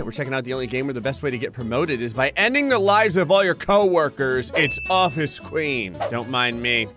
Alright, we're checking out the only game where the best way to get promoted is by ending the lives of all your co-workers. It's Office Queen. Don't mind me.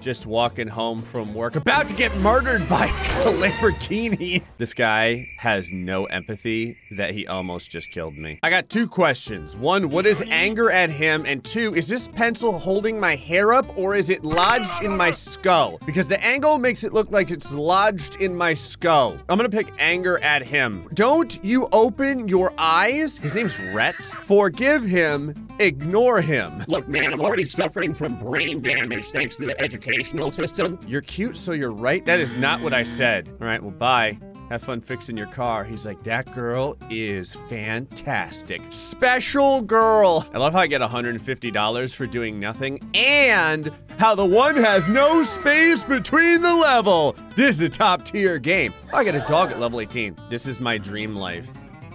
Just walking home from work, about to get murdered by a Lamborghini. This guy has no empathy that he almost just killed me. I got two questions. One, what is anger at him? And two, is this pencil holding my hair up or is it lodged in my skull? Because the angle makes it look like it's lodged in my skull. I'm gonna pick anger at him. Don't you open your eyes? His name's Rhett. Forgive him, ignore him. Look, man, I'm already suffering from brain damage thanks to the education system. You're cute, so you're right. That is not what I said. All right, well, bye. Have fun fixing your car. He's like, that girl is fantastic. Special girl. I love how I get $150 for doing nothing and how the one has no space between the level. This is a top tier game. I got a dog at level 18. This is my dream life.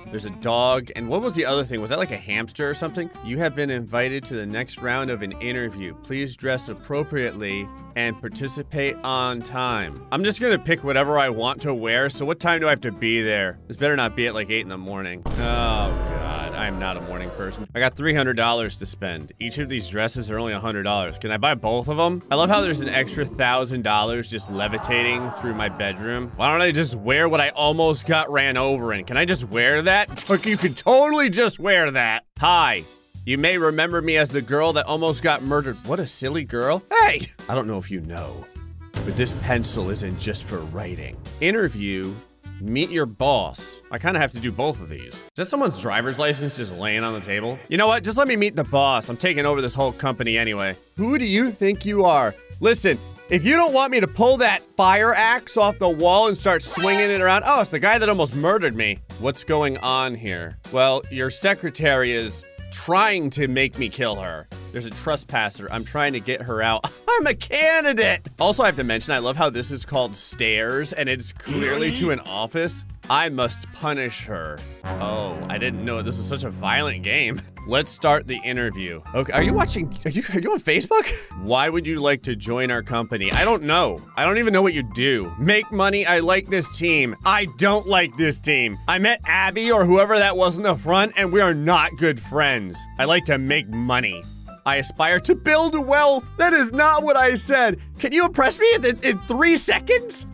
There's a dog, and what was the other thing? Was that like a hamster or something? You have been invited to the next round of an interview. Please dress appropriately and participate on time. I'm just gonna pick whatever I want to wear, so what time do I have to be there? This better not be at like 8 in the morning. Oh God, I'm not a morning person. I got $300 to spend. Each of these dresses are only $100. Can I buy both of them? I love how there's an extra $1,000 just levitating through my bedroom. Why don't I just wear what I almost got ran over in? Can I just wear that? You could totally just wear that. Hi, you may remember me as the girl that almost got murdered. What a silly girl. Hey, I don't know if you know, but this pencil isn't just for writing. Interview, meet your boss. I kind of have to do both of these. Is that someone's driver's license just laying on the table? You know what? Just let me meet the boss. I'm taking over this whole company anyway. Who do you think you are? Listen, if you don't want me to pull that fire axe off the wall and start swinging it around. Oh, it's the guy that almost murdered me. What's going on here? Well, your secretary is trying to make me kill her. There's a trespasser. I'm trying to get her out. I'm a candidate. Also, I have to mention, I love how this is called stairs and it's clearly to an office. I must punish her. Oh, I didn't know this was such a violent game. Let's start the interview. Okay, are you watching, are you on Facebook? Why would you like to join our company? I don't know. I don't even know what you do. Make money, I like this team. I don't like this team. I met Abby or whoever that was in the front and we are not good friends. I like to make money. I aspire to build wealth. That is not what I said. Can you impress me in 3 seconds?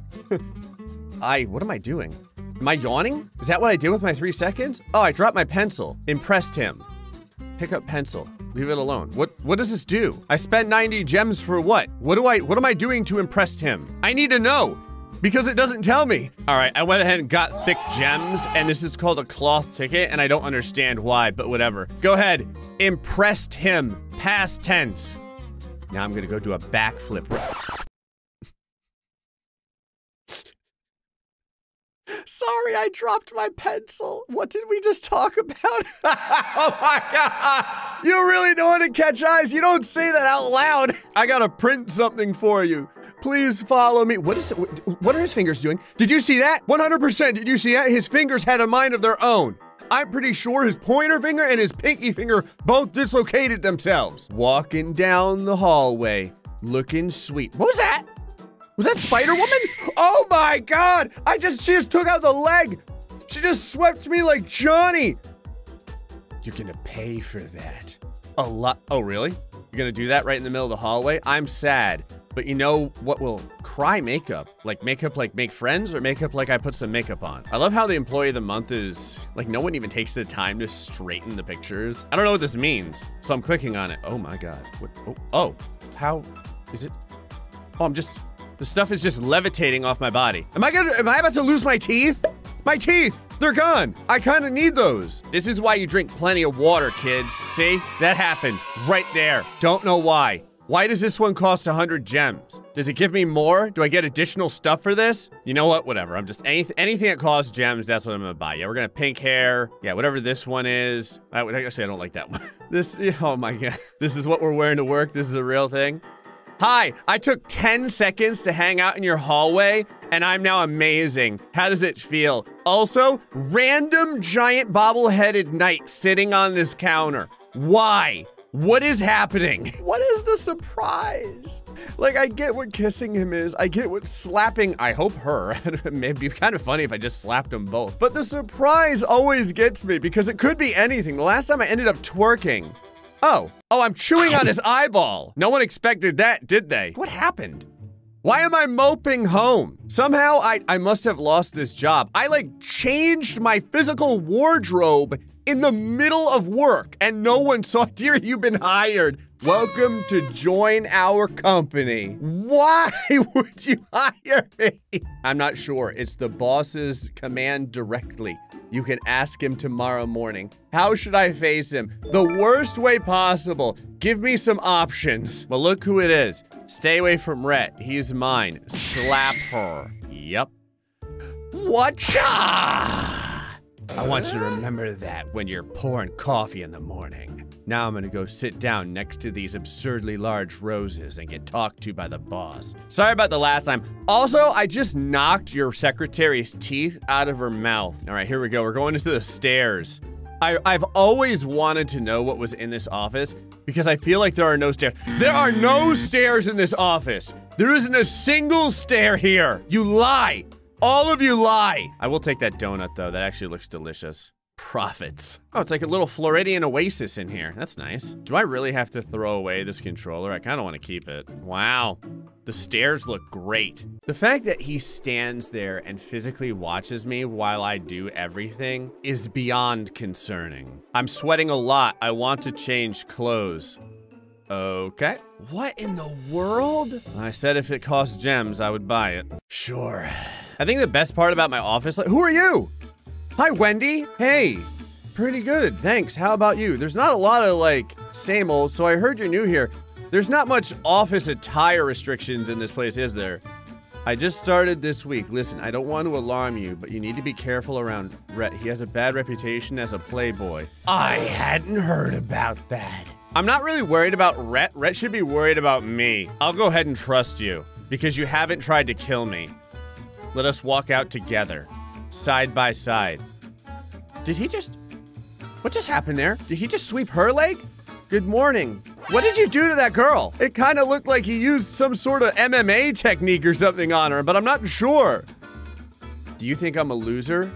What am I doing? Am I yawning? Is that what I did with my 3 seconds? Oh, I dropped my pencil. Impressed him. Pick up pencil. Leave it alone. What does this do? I spent 90 gems for what? What am I doing to impress him? I need to know because it doesn't tell me. All right, I went ahead and got thick gems and this is called a cloth ticket and I don't understand why, but whatever. Go ahead. Impressed him. Past tense. Now I'm gonna go do a backflip. Sorry, I dropped my pencil. What did we just talk about? Oh my God. You really know how to catch eyes. You don't say that out loud. I gotta print something for you. Please follow me. What is it? What are his fingers doing? Did you see that? 100%, did you see that? His fingers had a mind of their own. I'm pretty sure his pointer finger and his pinky finger both dislocated themselves. Walking down the hallway, looking sweet. What was that? Was that Spider-Woman? Oh my God, she just took out the leg. She just swept me like Johnny. You're gonna pay for that. A lot, oh really? You're gonna do that right in the middle of the hallway? I'm sad, but you know what will cry makeup? Like makeup like make friends or makeup like I put some makeup on? I love how the employee of the month is, like no one even takes the time to straighten the pictures. I don't know what this means, so I'm clicking on it. Oh my God, what, oh, how is it? Oh, the stuff is just levitating off my body. Am I about to lose my teeth? My teeth, they're gone. I kind of need those. This is why you drink plenty of water, kids. See, that happened right there. Don't know why. Why does this one cost 100 gems? Does it give me more? Do I get additional stuff for this? You know what, whatever. I'm just, anything that costs gems, that's what I'm gonna buy. Yeah, we're gonna pink hair. Yeah, whatever this one is. Actually, I don't like that one. Oh my God. This is what we're wearing to work. This is a real thing. Hi, I took 10 seconds to hang out in your hallway, and I'm now amazing. How does it feel? Also, random giant bobble-headed knight sitting on this counter. Why? What is happening? What is the surprise? Like, I get what kissing him is. I get what slapping, I hope her. It'd be kind of funny if I just slapped them both. But the surprise always gets me because it could be anything. The last time I ended up twerking. Oh, I'm chewing on his eyeball. No one expected that, did they? What happened? Why am I moping home? Somehow I must have lost this job. I like changed my physical wardrobe in the middle of work and no one saw. Dear, you've been hired. Welcome to join our company. Why would you hire me? I'm not sure. It's the boss's command directly. You can ask him tomorrow morning. How should I face him? The worst way possible. Give me some options. Well, look who it is. Stay away from Rhett. He's mine. Slap her. Yep. Watcha! I want you to remember that when you're pouring coffee in the morning. Now I'm gonna go sit down next to these absurdly large roses and get talked to by the boss. Sorry about the last time. Also, I just knocked your secretary's teeth out of her mouth. All right, here we go. We're going into the stairs. I've always wanted to know what was in this office because I feel like there are no stairs. There are no stairs in this office. There isn't a single stair here. You lie. All of you lie. I will take that donut though. That actually looks delicious. Profits. Oh, it's like a little Floridian oasis in here. That's nice. Do I really have to throw away this controller? I kind of want to keep it. Wow. The stairs look great. The fact that he stands there and physically watches me while I do everything is beyond concerning. I'm sweating a lot. I want to change clothes. Okay. What in the world? I said if it cost gems, I would buy it. Sure. I think the best part about my office, like, who are you? Hi, Wendy. Hey, pretty good, thanks. How about you? There's not a lot of like, same old, so I heard you're new here. There's not much office attire restrictions in this place, is there? I just started this week. Listen, I don't want to alarm you, but you need to be careful around Rhett. He has a bad reputation as a playboy. I hadn't heard about that. I'm not really worried about Rhett. Rhett should be worried about me. I'll go ahead and trust you because you haven't tried to kill me. Let us walk out together, side by side. Did he just, what just happened there? Did he just sweep her leg? Good morning. What did you do to that girl? It kind of looked like he used some sort of MMA technique or something on her, but I'm not sure. Do you think I'm a loser?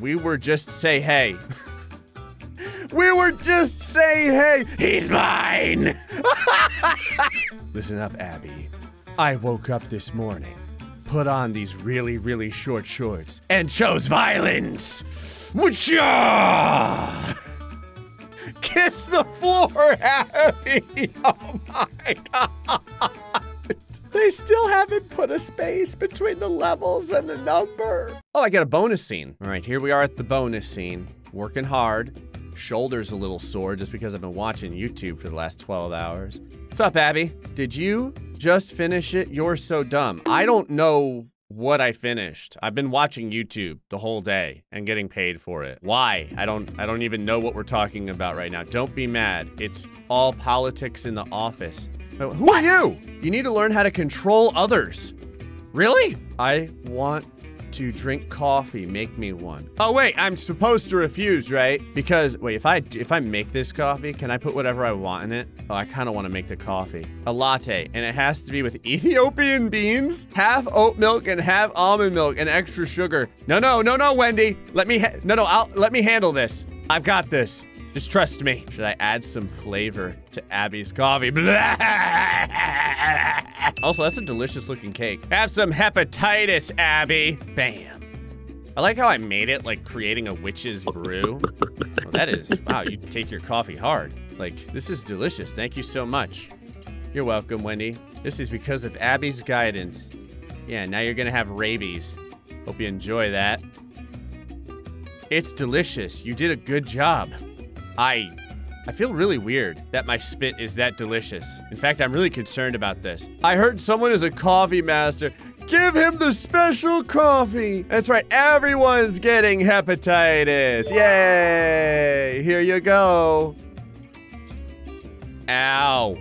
We were just say hey. We were just say hey. He's mine. Listen up, Abby. I woke up this morning, put on these really, really short shorts, and chose violence. Whatcha? Kiss the floor, Abby! Oh my god! They still haven't put a space between the levels and the number. Oh, I got a bonus scene. All right, here we are at the bonus scene. Working hard. Shoulders a little sore just because I've been watching YouTube for the last 12 hours. What's up, Abby? Did you just finish it? You're so dumb. I don't know what I finished. I've been watching YouTube the whole day and getting paid for it. Why? I don't even know what we're talking about right now. Don't be mad. It's all politics in the office. Who are you? You need to learn how to control others. Really? I want to drink coffee. Make me one. Oh wait, I'm supposed to refuse, right? Because wait, if I make this coffee, can I put whatever I want in it? Oh, I kind of want to make the coffee. A latte, and it has to be with Ethiopian beans, half oat milk and half almond milk and extra sugar. No, Wendy. Let me handle this. I've got this. Just trust me. Should I add some flavor to Abby's coffee? Also, that's a delicious looking cake. Have some hepatitis, Abby. Bam. I like how I made it like creating a witch's brew. Well, that is, wow, you take your coffee hard. Like, this is delicious. Thank you so much. You're welcome, Wendy. This is because of Abby's guidance. Yeah, now you're gonna have rabies. Hope you enjoy that. It's delicious. You did a good job. I feel really weird that my spit is that delicious. In fact, I'm really concerned about this. I heard someone is a coffee master. Give him the special coffee. That's right, everyone's getting hepatitis. Yay, here you go. Ow.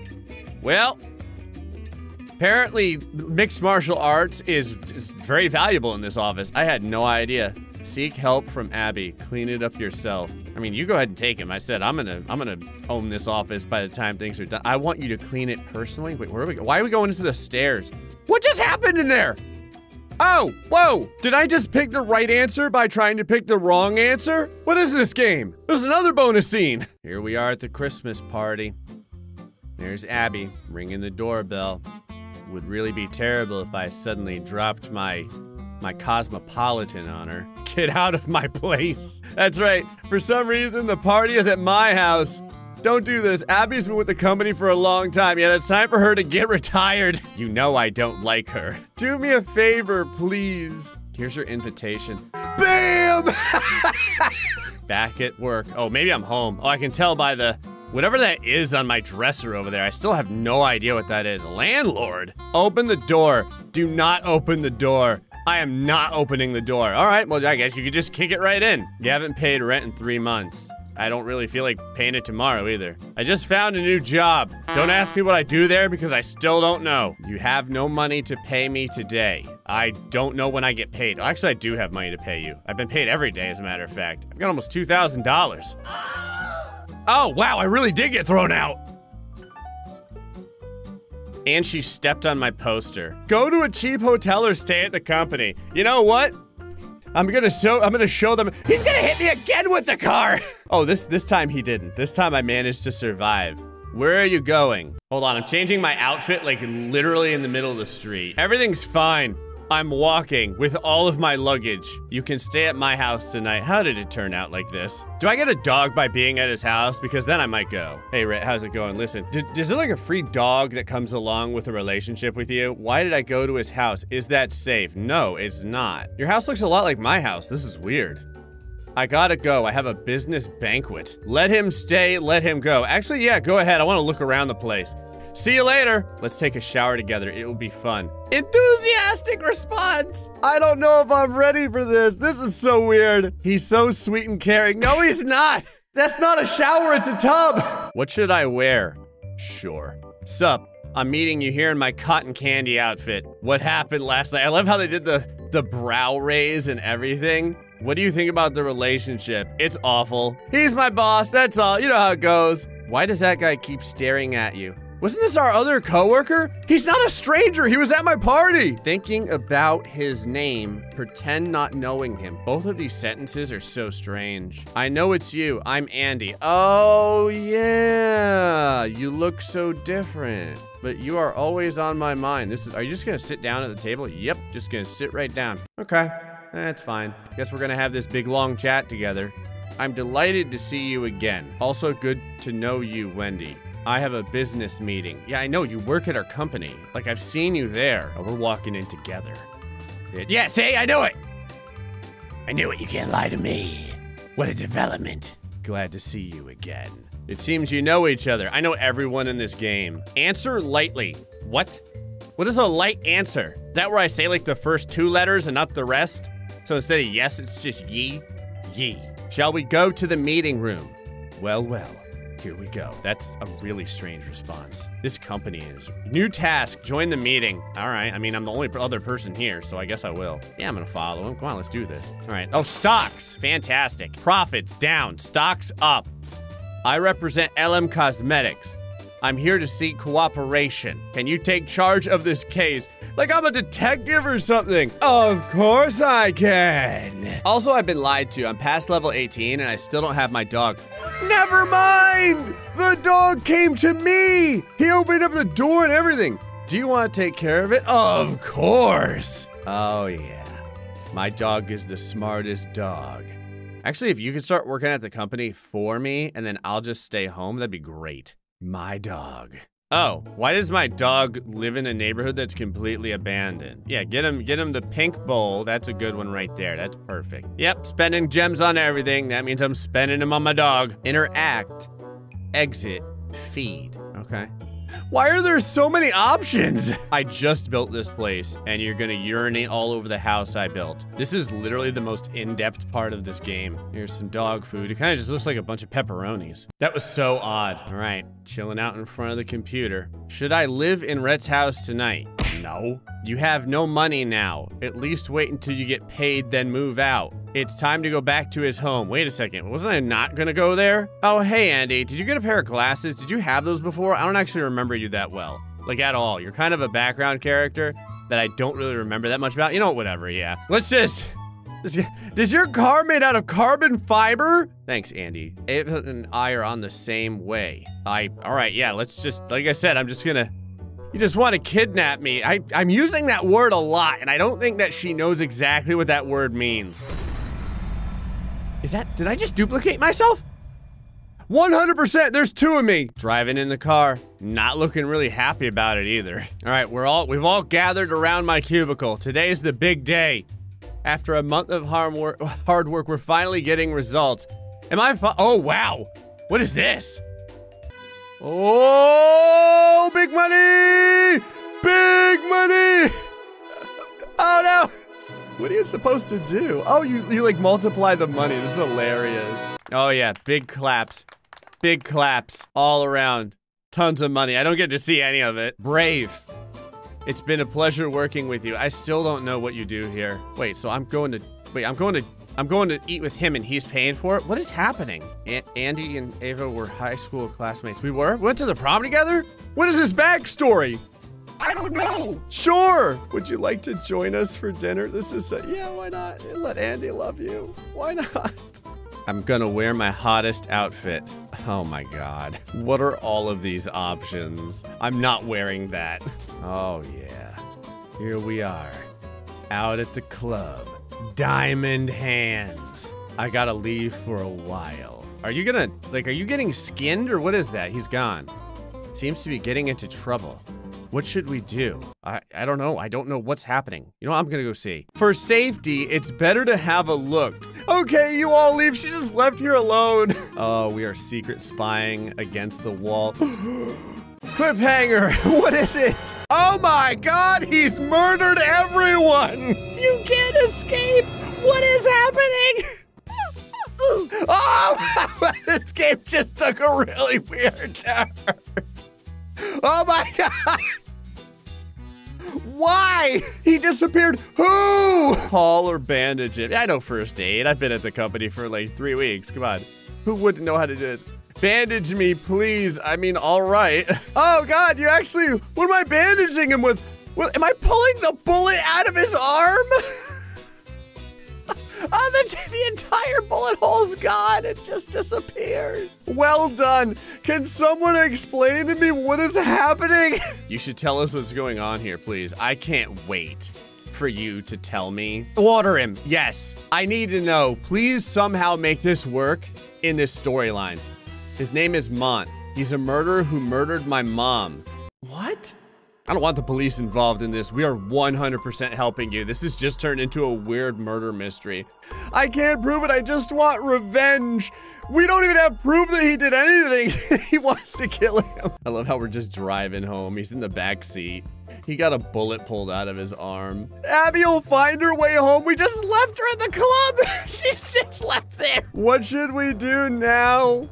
Well, apparently mixed martial arts is very valuable in this office. I had no idea. Seek help from Abby. Clean it up yourself. I mean, you go ahead and take him. I said, I'm gonna own this office by the time things are done. I want you to clean it personally. Wait, where are we going? Why are we going into the stairs? What just happened in there? Oh, whoa. Did I just pick the right answer by trying to pick the wrong answer? What is this game? There's another bonus scene. Here we are at the Christmas party. There's Abby ringing the doorbell. Would really be terrible if I suddenly dropped my cosmopolitan on her. Get out of my place. That's right. For some reason, the party is at my house. Don't do this. Abby's been with the company for a long time. Yeah, it's time for her to get retired. You know I don't like her. Do me a favor, please. Here's your invitation. Bam! Back at work. Oh, maybe I'm home. Oh, I can tell by the... whatever that is on my dresser over there, I still have no idea what that is. Landlord? Open the door. Do not open the door. I am not opening the door. All right, well, I guess you could just kick it right in. You haven't paid rent in 3 months. I don't really feel like paying it tomorrow either. I just found a new job. Don't ask me what I do there because I still don't know. You have no money to pay me today. I don't know when I get paid. Actually, I do have money to pay you. I've been paid every day, as a matter of fact. I've got almost $2,000. Oh, wow, I really did get thrown out. And she stepped on my poster. Go to a cheap hotel or stay at the company. You know what? I'm gonna show them. He's gonna hit me again with the car. Oh, this time he didn't. This time I managed to survive. Where are you going? Hold on, I'm changing my outfit like literally in the middle of the street. Everything's fine. I'm walking with all of my luggage. You can stay at my house tonight. How did it turn out like this? Do I get a dog by being at his house? Because then I might go. Hey, Rhett, how's it going? Listen, is there like a free dog that comes along with a relationship with you? Why did I go to his house? Is that safe? No, it's not. Your house looks a lot like my house. This is weird. I gotta go. I have a business banquet. Let him stay, let him go. Actually, yeah, go ahead. I wanna look around the place. See you later. Let's take a shower together. It will be fun. Enthusiastic response. I don't know if I'm ready for this. This is so weird. He's so sweet and caring. No, he's not. That's not a shower. It's a tub. What should I wear? Sure. Sup, I'm meeting you here in my cotton candy outfit. What happened last night? I love how they did the brow raise and everything. What do you think about the relationship? It's awful. He's my boss. That's all. You know how it goes. Why does that guy keep staring at you? Wasn't this our other coworker? He's not a stranger, he was at my party. Thinking about his name, pretend not knowing him. Both of these sentences are so strange. I know it's you, I'm Andy. Oh yeah, you look so different, but you are always on my mind. Are you just gonna sit down at the table? Yep, just gonna sit right down. Okay, that's fine. Guess we're gonna have this big long chat together. I'm delighted to see you again. Also good to know you, Wendy. I have a business meeting. Yeah, I know, you work at our company. Like, I've seen you there. Oh, we're walking in together. Yeah, see, I knew it. I knew it, you can't lie to me. What a development. Glad to see you again. It seems you know each other. I know everyone in this game. Answer lightly. What? What is a light answer? Is that where I say like the first two letters and not the rest? So instead of yes, it's just ye, ye. Shall we go to the meeting room? Well, well. Here we go. That's a really strange response. This company is. New task, join the meeting. All right, I mean, I'm the only other person here, so I guess I will. Yeah, I'm gonna follow him. Come on, let's do this. All right, oh, stocks, fantastic. Profits down, stocks up. I represent LM Cosmetics. I'm here to seek cooperation. Can you take charge of this case? Like I'm a detective or something. Of course I can. Also, I've been lied to. I'm past level 18 and I still don't have my dog. Never mind! The dog came to me! He opened up the door and everything. Do you want to take care of it? Of course! Oh yeah, my dog is the smartest dog. Actually, if you could start working at the company for me and then I'll just stay home, that'd be great. My dog. Oh, why does my dog live in a neighborhood that's completely abandoned? Yeah, get him the pink bowl. That's a good one right there. That's perfect. Yep, spending gems on everything. That means I'm spending them on my dog. Interact, exit, feed. Okay. Why are there so many options? I just built this place and you're gonna urinate all over the house I built. This is literally the most in-depth part of this game. Here's some dog food. It kind of just looks like a bunch of pepperonis. That was so odd. All right, chilling out in front of the computer. Should I live in Rhett's house tonight? No. You have no money now. At least wait until you get paid, then move out. It's time to go back to his home. Wait a second, wasn't I not gonna go there? Oh, hey, Andy, did you get a pair of glasses? Did you have those before? I don't actually remember you that well, like at all. You're kind of a background character that I don't really remember that much about. You know, whatever, yeah. Let's just... Is your car made out of carbon fiber? Thanks, Andy. Ava and I are on the same way. All right, yeah, let's just, like I said, I'm just gonna... You just want to kidnap me. I'm using that word a lot, and I don't think that she knows exactly what that word means. Is that, did I just duplicate myself? 100%, there's two of me. Driving in the car, not looking really happy about it either. All right, we've all gathered around my cubicle. Today's the big day. After a month of hard work, we're finally getting results. Am I oh, wow. What is this? Oh, big money! Big money! Oh, no! What are you supposed to do? Oh, you like multiply the money. That's hilarious. Oh, yeah, big claps. Big claps all around. Tons of money. I don't get to see any of it. Brave. It's been a pleasure working with you. I still don't know what you do here. Wait, so I'm going to eat with him and he's paying for it? What is happening? Andy and Ava were high school classmates. We were? We went to the prom together? What is his backstory? I don't know. Sure. Would you like to join us for dinner? This is a, yeah, why not? Let Andy love you. Why not? I'm gonna wear my hottest outfit. Oh my God. What are all of these options? I'm not wearing that. Oh yeah. Here we are. Out at the club. Diamond hands. I gotta leave for a while. Are you gonna, like, are you getting skinned or what is that? He's gone. Seems to be getting into trouble. What should we do? I don't know. I don't know what's happening. You know what? I'm gonna go see. For safety, it's better to have a look. Okay, you all leave. She just left here alone. Oh, we are secret spying against the wall. Cliffhanger, what is it? Oh my God, he's murdered everyone. You can't escape. What is happening? Oh, this game just took a really weird turn. Oh my God. Why? He disappeared. Who? Paul or Bandage it. I know first aid. I've been at the company for like 3 weeks. Come on. Who wouldn't know how to do this? Bandage me, please. I mean, all right. Oh God, you actually, what am I bandaging him with? What, am I pulling the bullet out of his arm? Oh, the entire bullet hole's gone. It just disappeared. Well done. Can someone explain to me what is happening? You should tell us what's going on here, please. I can't wait for you to tell me. Water him. Yes. I need to know. Please somehow make this work in this storyline. His name is Mont. He's a murderer who murdered my mom. What? I don't want the police involved in this. We are 100% helping you. This has just turned into a weird murder mystery. I can't prove it. I just want revenge. We don't even have proof that he did anything. He wants to kill him. I love how we're just driving home. He's in the back seat. He got a bullet pulled out of his arm. Abby will find her way home. We just left her at the club. She's just left there. What should we do now?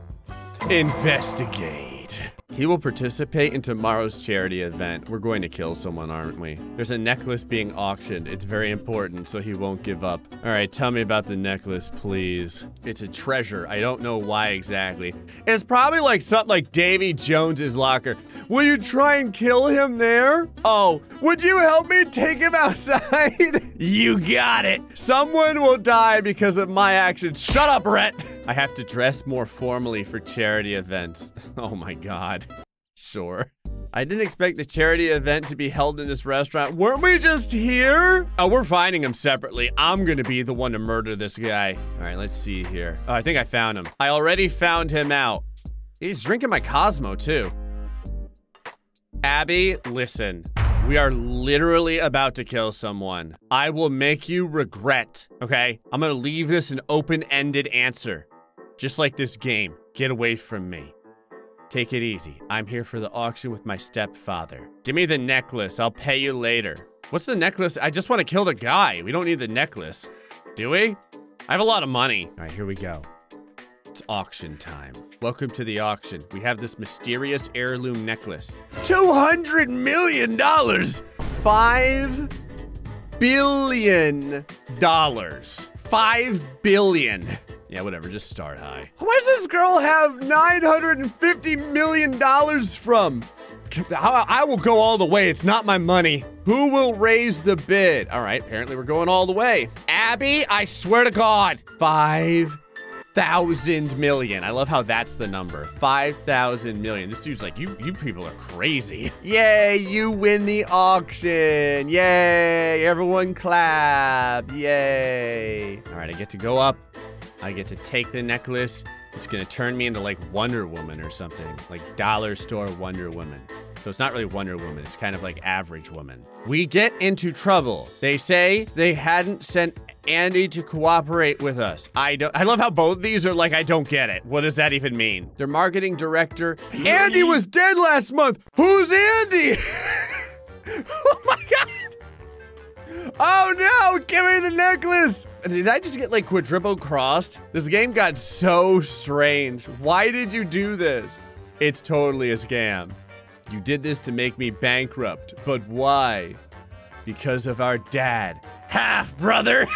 Investigate. He will participate in tomorrow's charity event. We're going to kill someone, aren't we? There's a necklace being auctioned. It's very important, so he won't give up. All right, tell me about the necklace, please. It's a treasure. I don't know why exactly. It's probably like something like Davy Jones's locker. Will you try and kill him there? Oh, would you help me take him outside? You got it. Someone will die because of my actions. Shut up, Rhett. I have to dress more formally for charity events. Oh my God. Sure. I didn't expect the charity event to be held in this restaurant. Weren't we just here? Oh, we're finding him separately. I'm gonna be the one to murder this guy. All right, let's see here. Oh, I think I found him. I already found him out. He's drinking my Cosmo too. Abby, listen. We are literally about to kill someone. I will make you regret, okay? I'm gonna leave this an open-ended answer. Just like this game. Get away from me. Take it easy. I'm here for the auction with my stepfather. Give me the necklace. I'll pay you later. What's the necklace? I just want to kill the guy. We don't need the necklace. Do we? I have a lot of money. All right, here we go. It's auction time. Welcome to the auction. We have this mysterious heirloom necklace. $200 million! $5 billion. $5 billion. Yeah, whatever, just start high. Where does this girl have $950 million from? I will go all the way, it's not my money. Who will raise the bid? All right, apparently we're going all the way. Abby, I swear to God, 5,000 million. I love how that's the number, 5,000 million. This dude's like, you people are crazy. Yay, you win the auction. Yay, everyone clap, yay. All right, I get to go up. I get to take the necklace. It's gonna turn me into like Wonder Woman or something, like dollar store Wonder Woman. So it's not really Wonder Woman, it's kind of like average woman. We get into trouble. They say they hadn't sent Andy to cooperate with us. I love how both these are like, I don't get it. What does that even mean? Their marketing director, Andy was dead last month. Who's Andy? Oh my God. Oh no, give me the necklace. Did I just get like quadruple crossed? This game got so strange. Why did you do this? It's totally a scam. You did this to make me bankrupt, but why? Because of our dad. Half brother.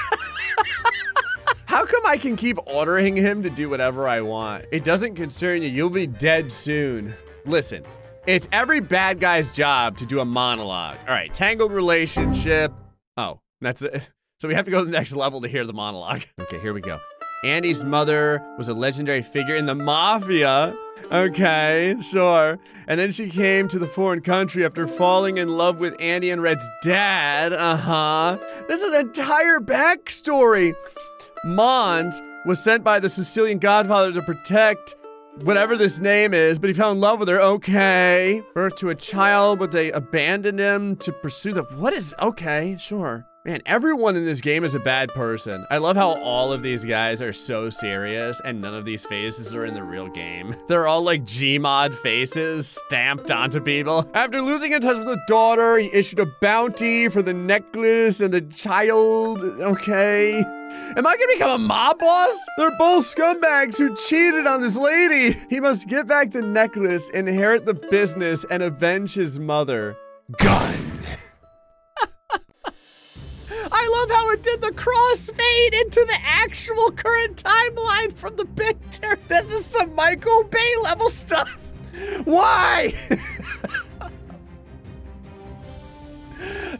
How come I can keep ordering him to do whatever I want? It doesn't concern you, you'll be dead soon. Listen, it's every bad guy's job to do a monologue. All right, tangled relationship. Oh, that's it. So we have to go to the next level to hear the monologue. Okay, here we go. Andy's mother was a legendary figure in the mafia. Okay, sure. And then she came to the foreign country after falling in love with Andy and Red's dad. Uh-huh. This is an entire backstory. Mons was sent by the Sicilian godfather to protect whatever this name is, but he fell in love with her. Okay. Birth to a child, but they abandoned him to pursue the, what is, okay, sure. Man, everyone in this game is a bad person. I love how all of these guys are so serious and none of these faces are in the real game. They're all like Gmod faces stamped onto people. After losing in touch with the daughter, he issued a bounty for the necklace and the child, okay. Am I gonna become a mob boss? They're both scumbags who cheated on this lady. He must get back the necklace, inherit the business, and avenge his mother. Gun. I love how it did the crossfade into the actual current timeline from the picture. This is some Michael Bay level stuff. Why?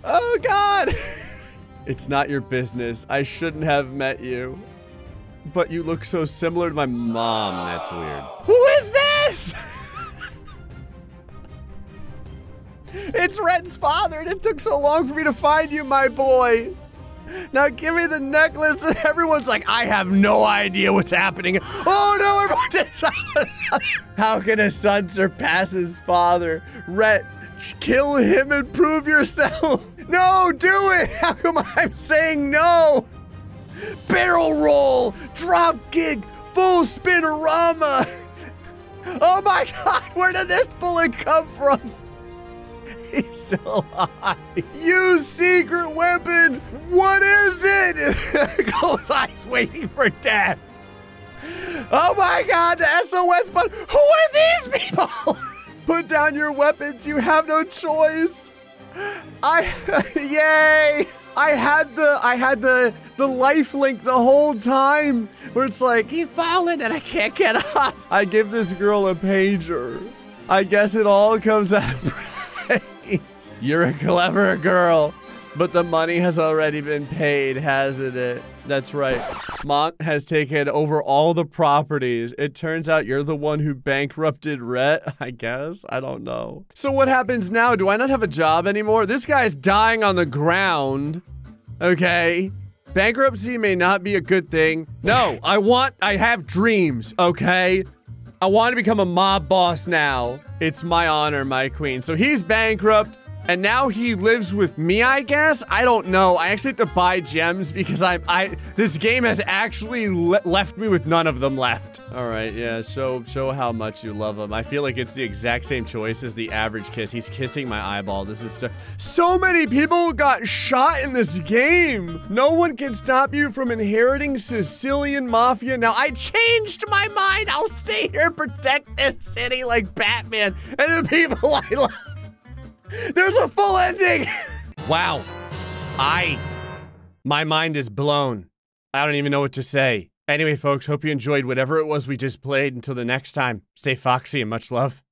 Oh God. It's not your business. I shouldn't have met you. But you look so similar to my mom. That's weird. Who is this? It's Red's father, and it took so long for me to find you, my boy. Now give me the necklace. And everyone's like, I have no idea what's happening. Oh no, everyone did. How can a son surpass his father? Red, kill him and prove yourself. No, do it! How come I'm saying no? Barrel roll, drop gig, full spinorama. Oh my God, where did this bullet come from? He's so high. Use secret weapon. What is it? Close eyes waiting for death. Oh my God, the SOS button. Who are these people? Put down your weapons, you have no choice. Yay! I had the life link the whole time where it's like, he's fallen and I can't get up. I give this girl a pager. I guess it all comes out of praise. You're a clever girl, but the money has already been paid, hasn't it? That's right. Mont has taken over all the properties. It turns out you're the one who bankrupted Rhett, I guess. I don't know. So what happens now? Do I not have a job anymore? This guy's dying on the ground. Okay. Bankruptcy may not be a good thing. No, I have dreams, okay? I want to become a mob boss now. It's my honor, my queen. So he's bankrupt. And now he lives with me, I guess? I don't know. I actually have to buy gems because this game has actually left me with none of them left. All right, yeah, show how much you love him. I feel like it's the exact same choice as the average kiss. He's kissing my eyeball. This is so many people got shot in this game. No one can stop you from inheriting Sicilian mafia. Now, I changed my mind. I'll stay here and protect this city like Batman and the people I love. There's a full ending! Wow. My mind is blown. I don't even know what to say. Anyway, folks, hope you enjoyed whatever it was we just played. Until the next time, stay foxy and much love.